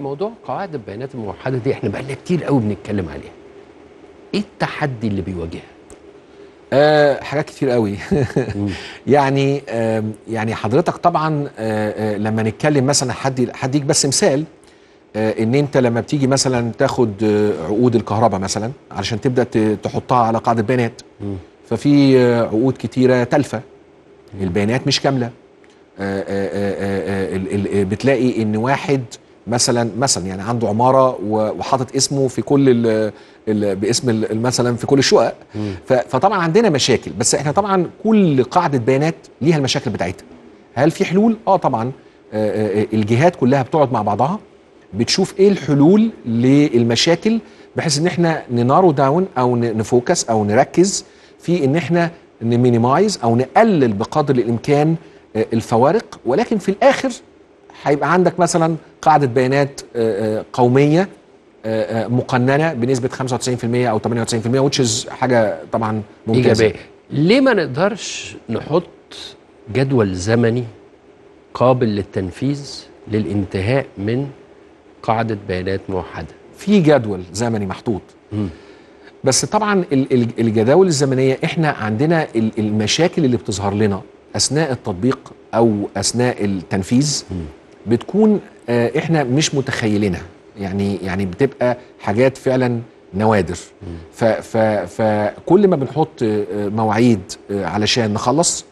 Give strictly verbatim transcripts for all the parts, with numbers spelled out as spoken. موضوع قواعد البيانات الموحده دي احنا بقالنا كتير قوي بنتكلم عليها. ايه التحدي اللي بيواجهها؟ أه حاجات كتير قوي. يعني أه يعني حضرتك طبعا أه لما نتكلم مثلا حد هديك بس مثال أه ان انت لما بتيجي مثلا تاخد عقود الكهرباء مثلا علشان تبدا تحطها على قاعده بيانات، ففي عقود كتيره تالفه، البيانات مش كامله. أه أه أه بتلاقي ان واحد مثلا مثلا يعني عنده عماره وحاطط اسمه في كل ال ال باسم مثلا في كل الشقق، فطبعا عندنا مشاكل. بس احنا طبعا كل قاعده بيانات ليها المشاكل بتاعتها. هل في حلول؟ اه طبعا آه الجهات كلها بتقعد مع بعضها بتشوف ايه الحلول للمشاكل، بحيث ان احنا ننارو داون او نفوكس او نركز في ان احنا نمينيمايز او نقلل بقدر الامكان آه الفوارق. ولكن في الاخر هيبقى عندك مثلا قاعدة بيانات قومية مقننة بنسبة خمسة وتسعين بالمئة أو ثمانية وتسعين بالمئة، which is حاجة طبعا ممتازة. إيجابية. ليه ما نقدرش نحط جدول زمني قابل للتنفيذ للانتهاء من قاعدة بيانات موحدة؟ في جدول زمني محطوط. م. بس طبعا الجداول الزمنية احنا عندنا المشاكل اللي بتظهر لنا أثناء التطبيق أو أثناء التنفيذ م. بتكون احنا مش متخيلينها، يعني يعني بتبقى حاجات فعلا نوادر. فكل ما بنحط مواعيد علشان نخلص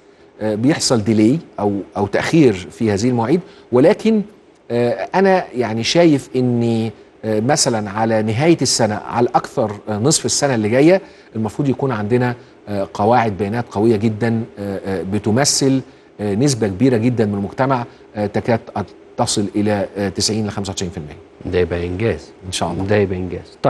بيحصل ديلي او او تاخير في هذه المواعيد. ولكن انا يعني شايف اني مثلا على نهايه السنه، على اكثر نصف السنه اللي جايه، المفروض يكون عندنا قواعد بيانات قويه جدا بتمثل نسبه كبيره جدا من المجتمع، تكاد تصل إلى تسعين إلى خمسة وتسعين بالمئة. ده يبقى إنجاز إن شاء الله، ده يبقى إنجاز.